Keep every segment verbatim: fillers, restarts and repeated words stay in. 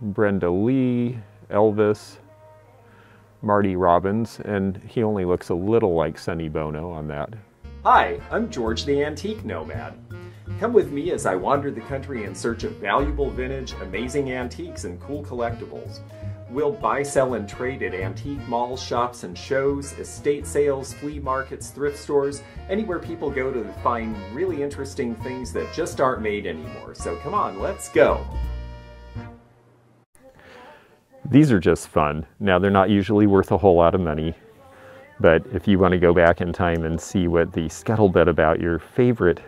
Brenda Lee, Elvis, Marty Robbins, and he only looks a little like Sonny Bono on that. Hi, I'm George the Antique Nomad. Come with me as I wander the country in search of valuable vintage, amazing antiques, and cool collectibles. We'll buy, sell, and trade at antique malls, shops and shows, estate sales, flea markets, thrift stores, anywhere people go to find really interesting things that just aren't made anymore. So come on, let's go! These are just fun. Now, they're not usually worth a whole lot of money, but if you want to go back in time and see what the scuttlebutt about your favorite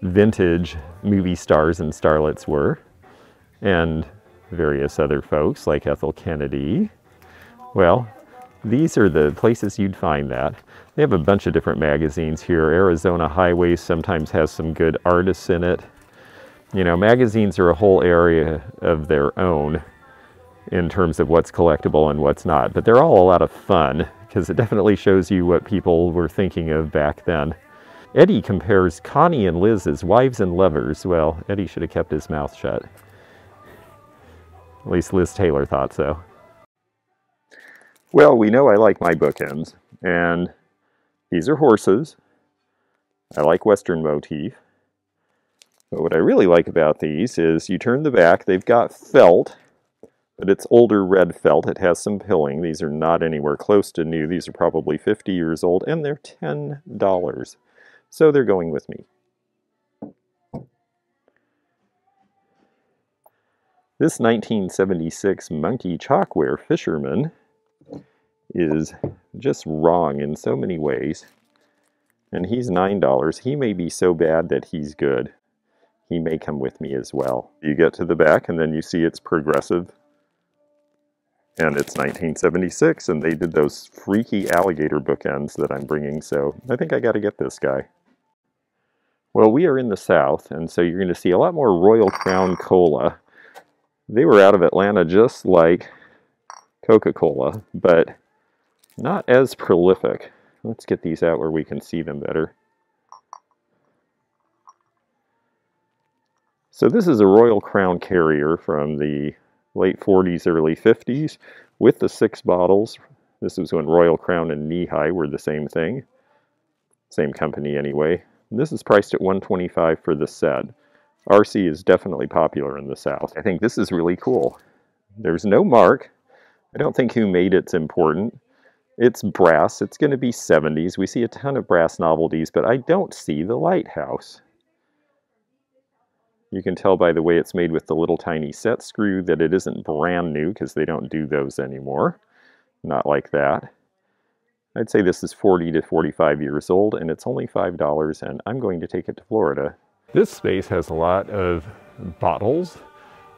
vintage movie stars and starlets were, and various other folks like Ethel Kennedy, well, these are the places you'd find that. They have a bunch of different magazines here. Arizona Highways sometimes has some good artists in it. You know, magazines are a whole area of their own in terms of what's collectible and what's not, but they're all a lot of fun because it definitely shows you what people were thinking of back then. Eddie compares Connie and Liz as wives and lovers. Well, Eddie should have kept his mouth shut. At least Liz Taylor thought so. Well, we know I like my bookends, and these are horses. I like Western motif. But what I really like about these is you turn the back, they've got felt, but it's older red felt. It has some pilling. These are not anywhere close to new. These are probably fifty years old, and they're ten dollars. So they're going with me. This nineteen seventy-six monkey chalkware fisherman is just wrong in so many ways, and he's nine dollars. He may be so bad that he's good. He may come with me as well. You get to the back and then you see it's progressive, and it's nineteen seventy-six, and they did those freaky alligator bookends that I'm bringing, so I think I got to get this guy. Well, we are in the South, and so you're going to see a lot more Royal Crown Cola. They were out of Atlanta just like Coca-Cola, but not as prolific. Let's get these out where we can see them better. So this is a Royal Crown carrier from the late forties, early fifties with the six bottles. This was when Royal Crown and Nehi were the same thing. Same company anyway. This is priced at one twenty-five for the set. R C is definitely popular in the South. I think this is really cool. There's no mark. I don't think who made it's important. It's brass. It's going to be seventies. We see a ton of brass novelties, but I don't see the lighthouse. You can tell by the way it's made with the little tiny set screw that it isn't brand new because they don't do those anymore. Not like that. I'd say this is forty to forty-five years old, and it's only five dollars, and I'm going to take it to Florida. This space has a lot of bottles,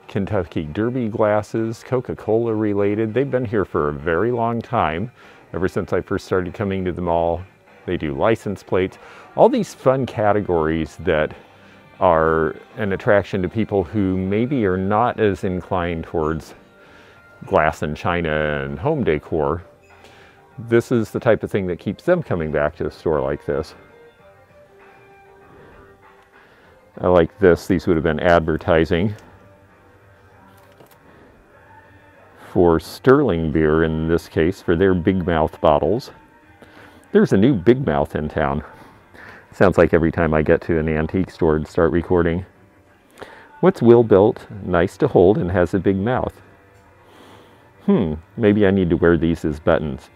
Kentucky Derby glasses, Coca-Cola related. They've been here for a very long time, ever since I first started coming to the mall. They do license plates, all these fun categories that are an attraction to people who maybe are not as inclined towards glass and china and home decor. This is the type of thing that keeps them coming back to a store like this. I like this. These would have been advertising for Sterling Beer, in this case, for their Big Mouth bottles. There's a new Big Mouth in town. Sounds like every time I get to an antique store and start recording. What's well-built, nice to hold, and has a big mouth? Hmm, maybe I need to wear these as buttons.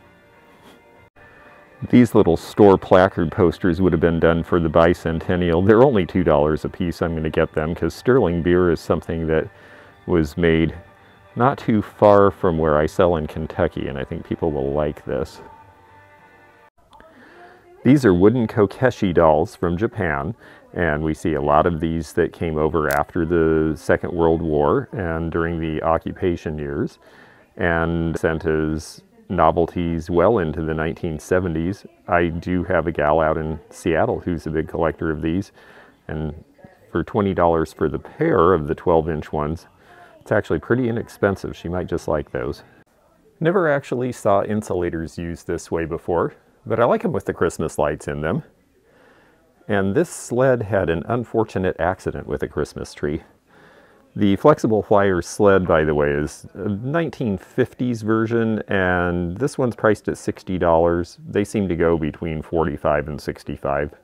These little store placard posters would have been done for the bicentennial. They're only two dollars a piece. I'm going to get them because Sterling Beer is something that was made not too far from where I sell in Kentucky, and I think people will like this. These are wooden Kokeshi dolls from Japan, and we see a lot of these that came over after the Second World War and during the occupation years, and sent as novelties well into the nineteen seventies. I do have a gal out in Seattle who's a big collector of these, and for twenty dollars for the pair of the twelve inch ones, it's actually pretty inexpensive. She might just like those. Never actually saw insulators used this way before, but I like them with the Christmas lights in them. And this sled had an unfortunate accident with a Christmas tree. The Flexible Flyer sled, by the way, is a nineteen fifties version, and this one's priced at sixty dollars. They seem to go between forty-five and sixty-five.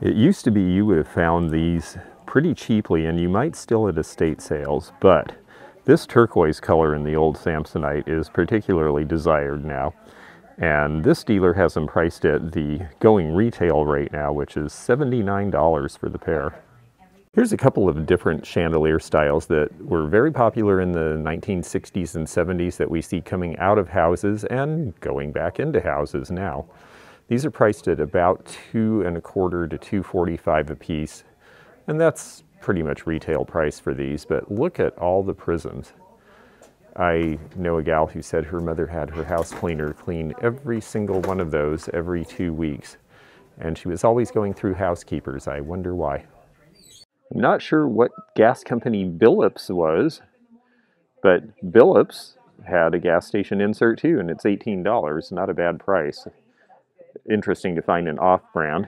It used to be you would have found these pretty cheaply, and you might still at estate sales, but this turquoise color in the old Samsonite is particularly desired now. And this dealer has them priced at the going retail rate now, which is seventy-nine dollars for the pair. Here's a couple of different chandelier styles that were very popular in the nineteen sixties and seventies that we see coming out of houses and going back into houses now. These are priced at about two and a quarter to two forty-five a piece, and that's pretty much retail price for these, but look at all the prisms. I know a gal who said her mother had her house cleaner clean every single one of those every two weeks, and she was always going through housekeepers. I wonder why. I'm not sure what gas company Billups was, but Billups had a gas station insert too, and it's eighteen dollars, not a bad price. Interesting to find an off-brand.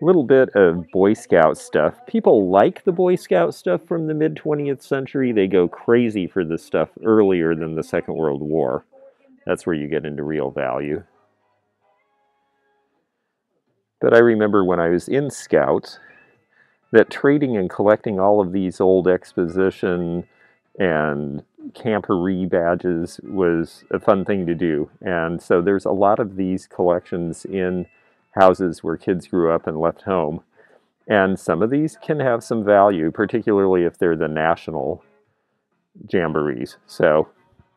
A little bit of Boy Scout stuff. People like the Boy Scout stuff from the mid twentieth century. They go crazy for this stuff earlier than the Second World War. That's where you get into real value. But I remember when I was in Scouts, that trading and collecting all of these old exposition and camperee badges was a fun thing to do. And so there's a lot of these collections in houses where kids grew up and left home. And some of these can have some value, particularly if they're the national jamborees. So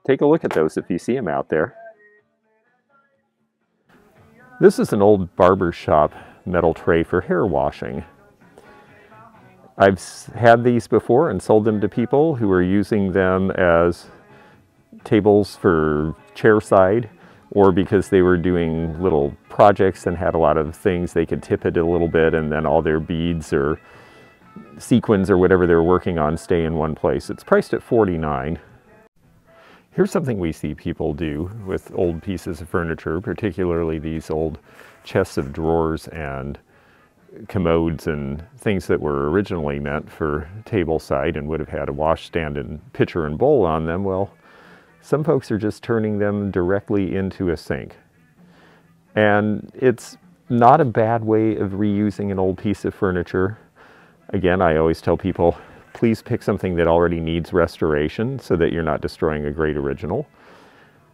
take a look at those if you see them out there. This is an old barbershop metal tray for hair washing. I've had these before and sold them to people who are using them as tables for chairside, or because they were doing little projects and had a lot of things, they could tip it a little bit and then all their beads or sequins or whatever they're working on stay in one place. It's priced at forty-nine dollars. Here's something we see people do with old pieces of furniture, particularly these old chests of drawers and commodes and things that were originally meant for tableside and would have had a washstand and pitcher and bowl on them. Well, some folks are just turning them directly into a sink. And it's not a bad way of reusing an old piece of furniture. Again, I always tell people, please pick something that already needs restoration so that you're not destroying a great original.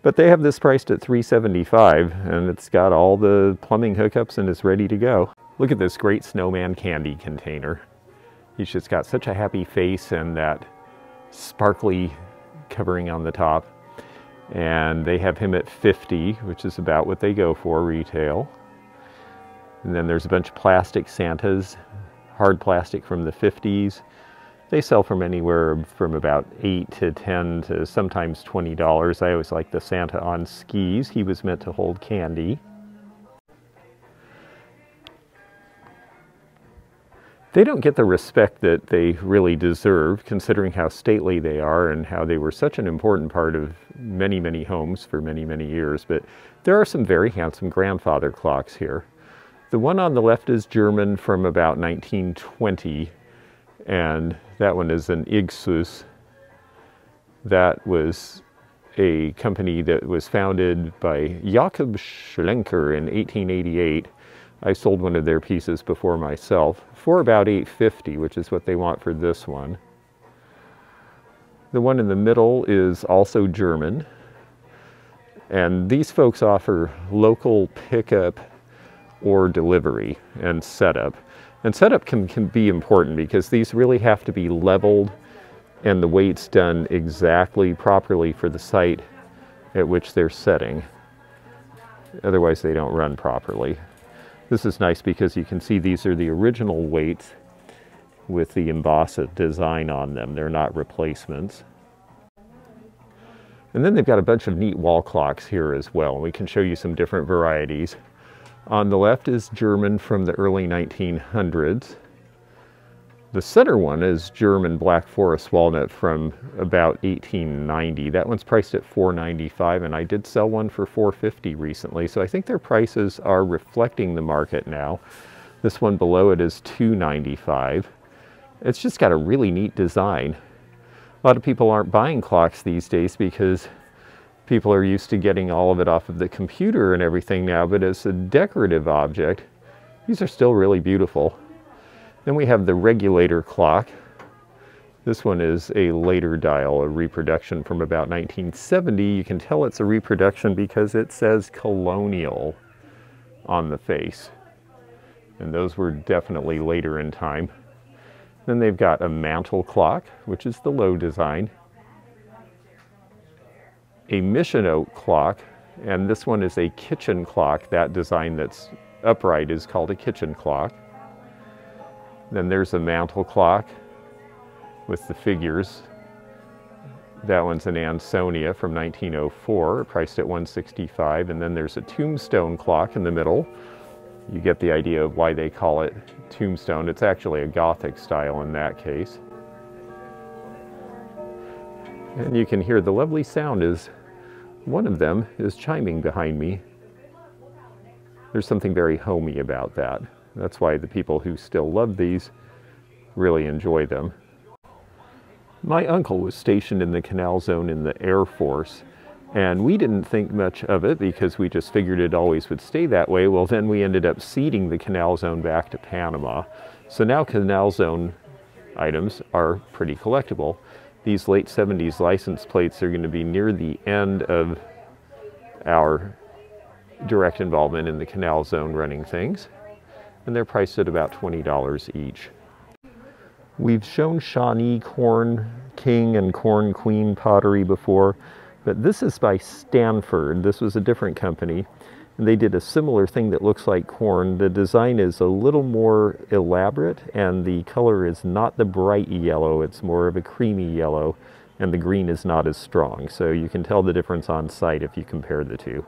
But they have this priced at three seventy-five, and it's got all the plumbing hookups and is ready to go. Look at this great snowman candy container. He's just got such a happy face and that sparkly covering on the top. And they have him at fifty, which is about what they go for retail. And then there's a bunch of plastic Santas, hard plastic from the fifties. They sell from anywhere from about eight to ten to sometimes twenty dollars. I always like the Santa on skis. He was meant to hold candy. They don't get the respect that they really deserve, considering how stately they are and how they were such an important part of many, many homes for many, many years. But there are some very handsome grandfather clocks here. The one on the left is German from about nineteen twenty, and that one is an Igsus. That was a company that was founded by Jakob Schlenker in eighteen eighty-eight. I sold one of their pieces before myself for about eight fifty, which is what they want for this one. The one in the middle is also German. And these folks offer local pickup or delivery and setup. And setup can, can be important because these really have to be leveled and the weight's done exactly properly for the site at which they're setting. Otherwise they don't run properly. This is nice because you can see these are the original weights with the embossed design on them. They're not replacements. And then they've got a bunch of neat wall clocks here as well. We can show you some different varieties. On the left is German from the early nineteen hundreds. The center one is German Black Forest walnut from about eighteen ninety. That one's priced at four ninety-five, and I did sell one for four fifty recently, so I think their prices are reflecting the market now. This one below it is two ninety-five, It's just got a really neat design. A lot of people aren't buying clocks these days because people are used to getting all of it off of the computer and everything now, but as a decorative object, these are still really beautiful. Then we have the regulator clock. This one is a later dial, a reproduction from about nineteen seventy. You can tell it's a reproduction because it says Colonial on the face. And those were definitely later in time. Then they've got a mantle clock, which is the low design. A mission oak clock, and this one is a kitchen clock. That design that's upright is called a kitchen clock. Then there's a mantle clock with the figures. That one's an Ansonia from nineteen oh four, priced at one hundred sixty-five dollars. And then there's a tombstone clock in the middle. You get the idea of why they call it tombstone. It's actually a Gothic style in that case. And you can hear the lovely sound as one of them is chiming behind me. There's something very homey about that. That's why the people who still love these really enjoy them. My uncle was stationed in the Canal Zone in the Air Force, and we didn't think much of it because we just figured it always would stay that way. Well, then we ended up ceding the Canal Zone back to Panama. So now Canal Zone items are pretty collectible. These late seventies license plates are going to be near the end of our direct involvement in the Canal Zone running things, and they're priced at about twenty dollars each. We've shown Shawnee, Corn King, and Corn Queen pottery before, but this is by Stanford. This was a different company. And they did a similar thing that looks like corn. The design is a little more elaborate, and the color is not the bright yellow. It's more of a creamy yellow, and the green is not as strong. So you can tell the difference on site if you compare the two.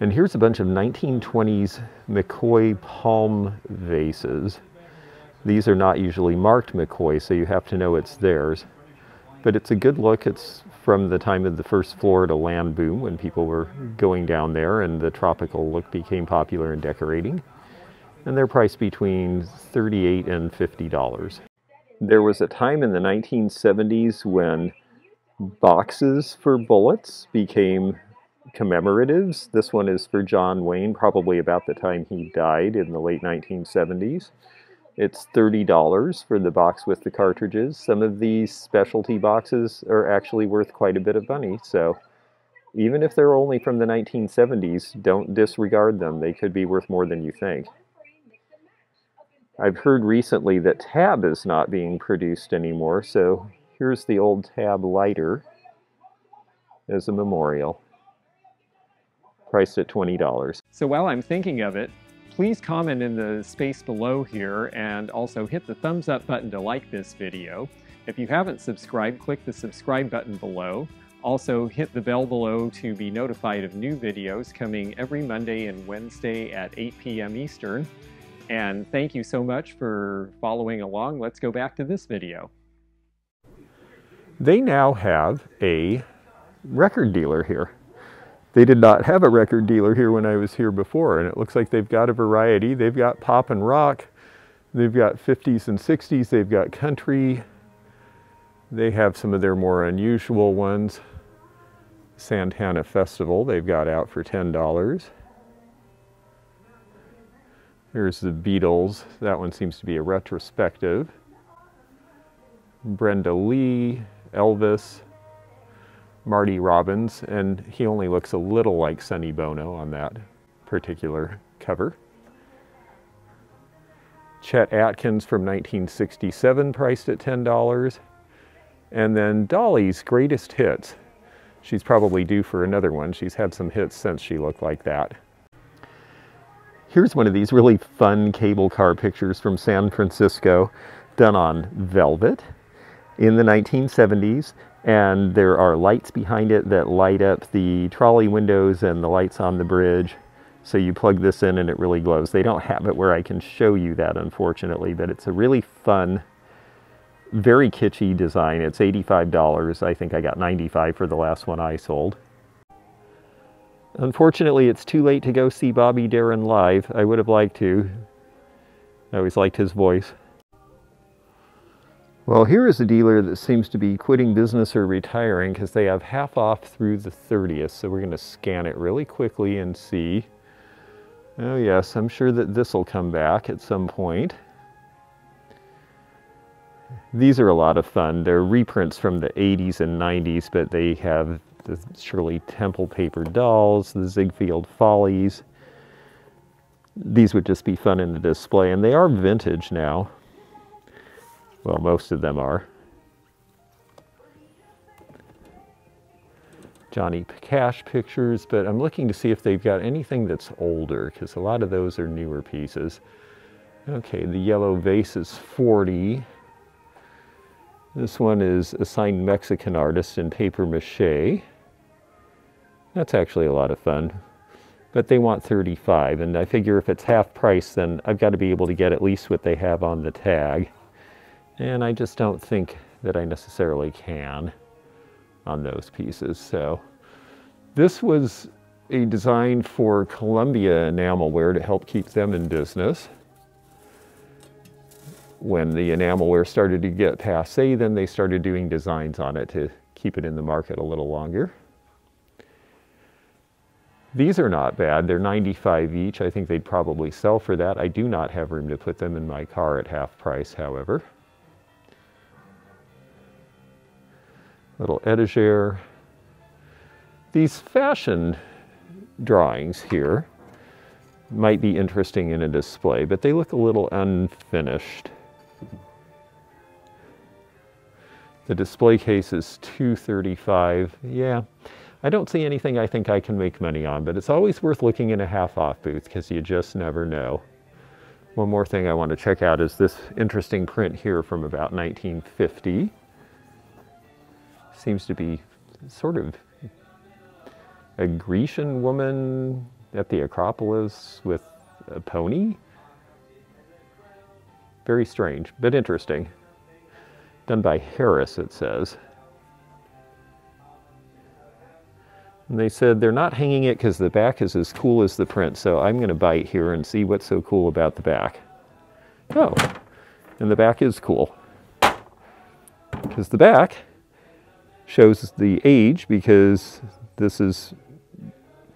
And here's a bunch of nineteen twenties McCoy palm vases. These are not usually marked McCoy, so you have to know it's theirs. But it's a good look. It's from the time of the first Florida land boom when people were going down there and the tropical look became popular in decorating. And they're priced between thirty-eight dollars and fifty dollars. There was a time in the nineteen seventies when boxes for bullets became commemoratives. This one is for John Wayne, probably about the time he died in the late nineteen seventies. It's thirty dollars for the box with the cartridges. Some of these specialty boxes are actually worth quite a bit of money, so even if they're only from the nineteen seventies, don't disregard them. They could be worth more than you think. I've heard recently that Tab is not being produced anymore, so here's the old Tab lighter as a memorial. Priced at twenty dollars. So while I'm thinking of it, please comment in the space below here and also hit the thumbs up button to like this video. If you haven't subscribed, click the subscribe button below. Also hit the bell below to be notified of new videos coming every Monday and Wednesday at eight P M Eastern. And thank you so much for following along. Let's go back to this video. They now have a record dealer here. They did not have a record dealer here when I was here before, and it looks like they've got a variety. They've got pop and rock, they've got fifties and sixties, they've got country. They have some of their more unusual ones. Santana Festival they've got out for ten dollars. Here's the Beatles. That one seems to be a retrospective. Brenda Lee, Elvis, Marty Robbins, and he only looks a little like Sonny Bono on that particular cover. Chet Atkins from nineteen sixty-seven, priced at ten dollars. And then Dolly's greatest hits. She's probably due for another one. She's had some hits since she looked like that. Here's one of these really fun cable car pictures from San Francisco, done on velvet in the nineteen seventies. And there are lights behind it that light up the trolley windows and the lights on the bridge. So you plug this in and it really glows. They don't have it where I can show you that, unfortunately, but it's a really fun, very kitschy design. It's eighty-five dollars. I think I got ninety-five dollars for the last one I sold. Unfortunately, it's too late to go see Bobby Darin live. I would have liked to. I always liked his voice. Well, here is a dealer that seems to be quitting business or retiring because they have half off through the thirtieth. So we're going to scan it really quickly and see. Oh yes, I'm sure that this will come back at some point. These are a lot of fun. They're reprints from the eighties and nineties, but they have the Shirley Temple paper dolls, the Ziegfeld Follies. These would just be fun in the display, and they are vintage now. Well, most of them are. Johnny Cash pictures, but I'm looking to see if they've got anything that's older, because a lot of those are newer pieces. Okay, the yellow vase is forty. This one is assigned Mexican artist in paper mache. That's actually a lot of fun, but they want thirty-five, and I figure if it's half price, then I've got to be able to get at least what they have on the tag. And I just don't think that I necessarily can on those pieces. So this was a design for Columbia enamelware to help keep them in business. When the enamelware started to get passé, then they started doing designs on it to keep it in the market a little longer. These are not bad. They're ninety-five each. I think they'd probably sell for that. I do not have room to put them in my car at half price, however. Little etagere. These fashion drawings here might be interesting in a display, but they look a little unfinished. The display case is two thirty-five. Yeah, I don't see anything I think I can make money on, but it's always worth looking in a half-off booth because you just never know. One more thing I want to check out is this interesting print here from about nineteen fifty. Seems to be sort of a Grecian woman at the Acropolis with a pony. Very strange, but interesting. Done by Harris, it says. And they said they're not hanging it because the back is as cool as the print, so I'm going to bite here and see what's so cool about the back. Oh, and the back is cool. Because the back shows the age, because this is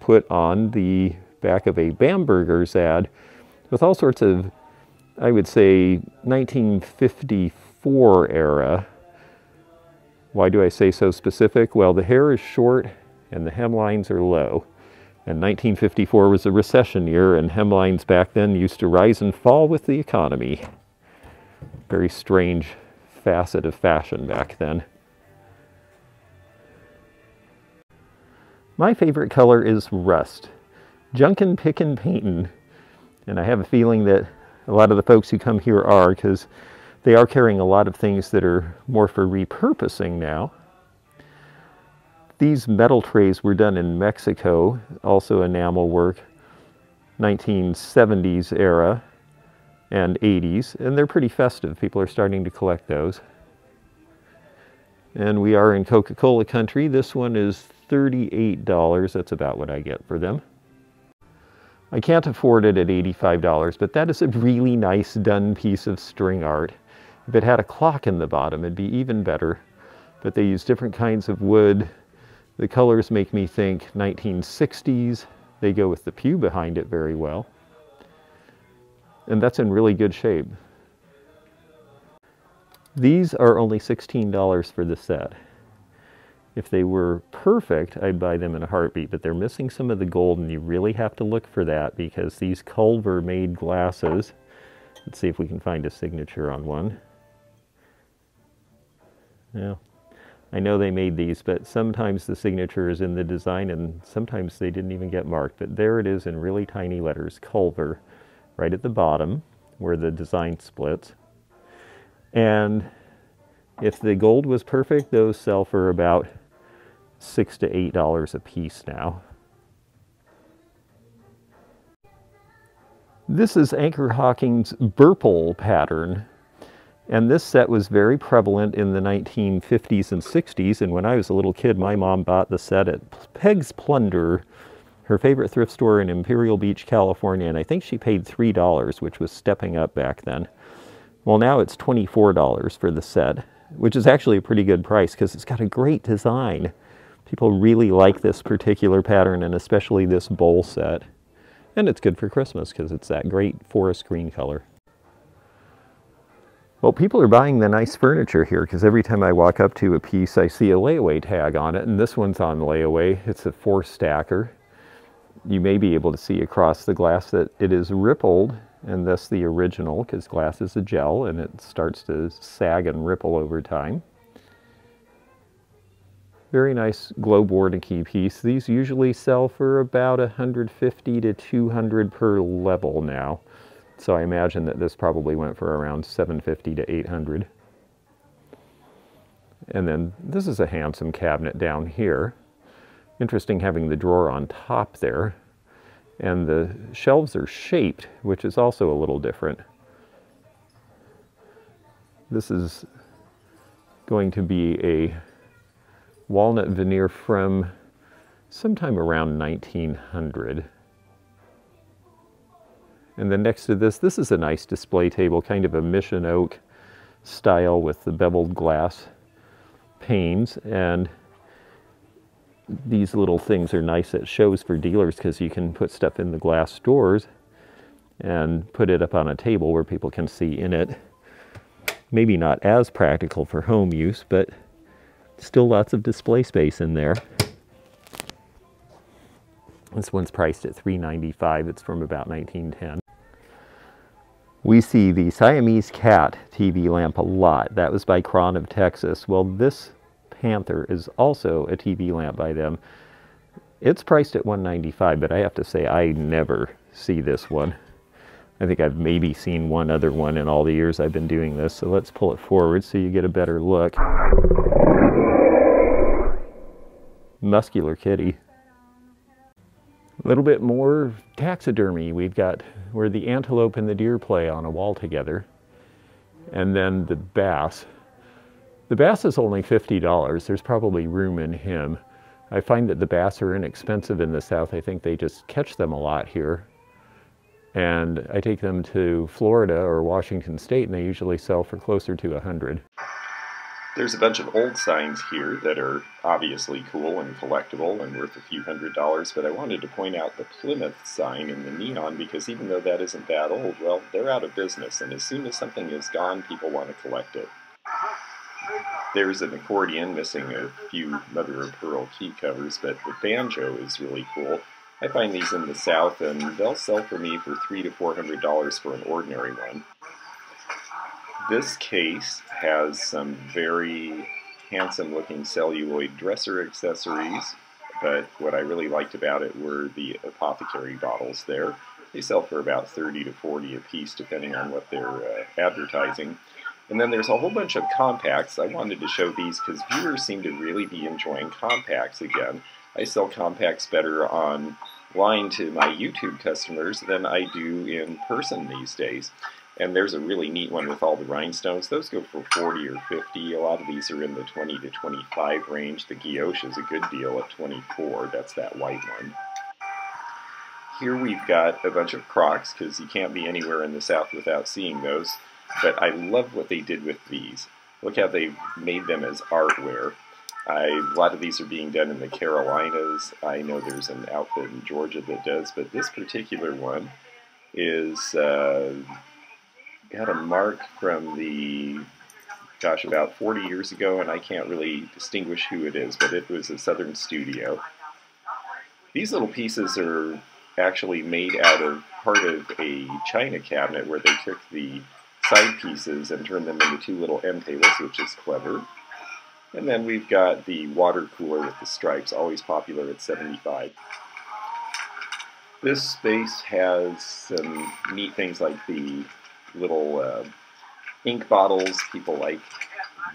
put on the back of a Bamberger's ad with all sorts of, I would say, nineteen fifty-four era. Why do I say so specific? Well, the hair is short and the hemlines are low. And nineteen fifty-four was a recession year, and hemlines back then used to rise and fall with the economy. Very strange facet of fashion back then. My favorite color is rust. Junkin', pickin', paintin'. And I have a feeling that a lot of the folks who come here are, because they are carrying a lot of things that are more for repurposing now. These metal trays were done in Mexico, also enamel work, nineteen seventies era and eighties, and they're pretty festive. People are starting to collect those. And we are in Coca-Cola country. This one is thirty-eight dollars. That's about what I get for them. I can't afford it at eighty-five dollars, but that is a really nice done piece of string art. If it had a clock in the bottom, it'd be even better. But they use different kinds of wood. The colors make me think nineteen sixties. They go with the pew behind it very well. And that's in really good shape. These are only sixteen dollars for the set. If they were perfect, I'd buy them in a heartbeat, but they're missing some of the gold, and you really have to look for that, because these Culver made glasses. Let's see if we can find a signature on one. Yeah, I know they made these, but sometimes the signature is in the design, and sometimes they didn't even get marked. But there it is in really tiny letters, Culver, right at the bottom where the design splits. And if the gold was perfect, those sell for about six to eight dollars a piece now. This is Anchor Hawking's Burple pattern, and this set was very prevalent in the nineteen fifties and sixties, and when I was a little kid, my mom bought the set at Peg's Plunder, her favorite thrift store in Imperial Beach, California, and I think she paid three dollars, which was stepping up back then. Well, now it's twenty-four dollars for the set, which is actually a pretty good price because it's got a great design. People really like this particular pattern, and especially this bowl set. And it's good for Christmas because it's that great forest green color. Well, people are buying the nice furniture here because every time I walk up to a piece, I see a layaway tag on it, and this one's on layaway. It's a four stacker. You may be able to see across the glass that it is rippled, and thus the original, because glass is a gel and it starts to sag and ripple over time. Very nice globe warnicky piece. These usually sell for about one hundred fifty to two hundred per level now. So I imagine that this probably went for around seven fifty to eight hundred. And then this is a handsome cabinet down here. Interesting having the drawer on top there. And the shelves are shaped, which is also a little different. This is going to be a walnut veneer from sometime around nineteen hundred. And then next to this, this is a nice display table, kind of a mission oak style with the beveled glass panes. And these little things are nice at shows for dealers because you can put stuff in the glass doors and put it up on a table where people can see in it. Maybe not as practical for home use, but still lots of display space in there. This one's priced at three ninety-five. It's from about nineteen ten. We see the Siamese cat T V lamp a lot. That was by Cron of Texas. Well, this Panther is also a T V lamp by them. It's priced at one ninety-five, but I have to say I never see this one. I think I've maybe seen one other one in all the years I've been doing this. So let's pull it forward so you get a better look. Muscular kitty. A little bit more taxidermy. We've got where the antelope and the deer play on a wall together. And then the bass. The bass is only fifty dollars. There's probably room in him. I find that the bass are inexpensive in the South. I think they just catch them a lot here. And I take them to Florida or Washington State, and they usually sell for closer to one hundred dollars. There's a bunch of old signs here that are obviously cool and collectible and worth a few hundred dollars, but I wanted to point out the Plymouth sign in the neon because even though that isn't that old, well, they're out of business, and as soon as something is gone, people want to collect it. There's an accordion missing a few mother-of-pearl key covers, but the banjo is really cool. I find these in the South, and they'll sell for me for three to four hundred dollars for an ordinary one. This case has some very handsome-looking celluloid dresser accessories, but what I really liked about it were the apothecary bottles there. They sell for about thirty to forty a piece, depending on what they're uh, advertising. And then there's a whole bunch of compacts. I wanted to show these because viewers seem to really be enjoying compacts again. I sell compacts better online to my YouTube customers than I do in person these days. And there's a really neat one with all the rhinestones. Those go for forty or fifty. A lot of these are in the twenty to twenty-five range. The guilloche is a good deal at twenty-four. That's that white one. Here we've got a bunch of Crocs, because you can't be anywhere in the South without seeing those. But I love what they did with these. Look how they made them as artware. I, a lot of these are being done in the Carolinas. I know there's an outfit in Georgia that does, but this particular one is... Uh, Got a mark from the, gosh, about forty years ago, and I can't really distinguish who it is, but it was a Southern studio. These little pieces are actually made out of part of a china cabinet where they took the side pieces and turned them into two little end tables, which is clever. And then we've got the water cooler with the stripes, always popular at seventy-five. This space has some neat things like the little uh, ink bottles. People like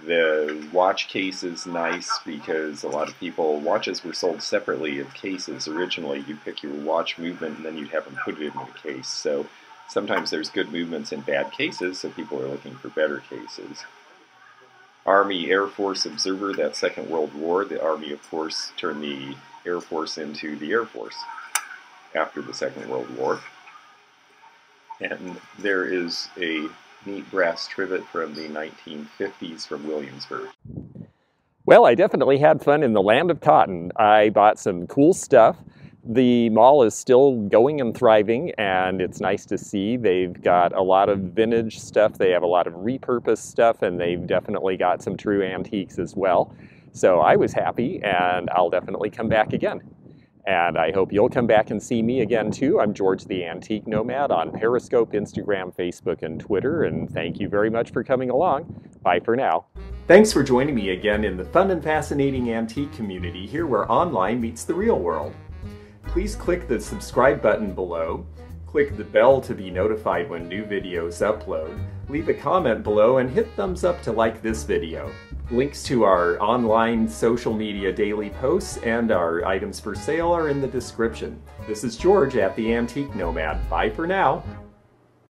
the watch case is nice because a lot of people, watches were sold separately of cases originally. You pick your watch movement and then you'd have them put it in the case. So sometimes there's good movements in bad cases, so people are looking for better cases. Army Air Force Observer, that Second World War. The Army, of course, turned the Air Force into the Air Force after the Second World War. And there is a neat brass trivet from the nineteen fifties from Williamsburg. Well, I definitely had fun in the land of cotton. I bought some cool stuff. The mall is still going and thriving, and it's nice to see. They've got a lot of vintage stuff, they have a lot of repurposed stuff, and they've definitely got some true antiques as well. So I was happy, and I'll definitely come back again. And I hope you'll come back and see me again too. I'm George the Antique Nomad on Periscope, Instagram, Facebook, and Twitter, and thank you very much for coming along. Bye for now. Thanks for joining me again in the fun and fascinating antique community here where online meets the real world. Please click the subscribe button below, click the bell to be notified when new videos upload, leave a comment below, and hit thumbs up to like this video. Links to our online social media daily posts and our items for sale are in the description. This is George at the Antique Nomad. Bye for now!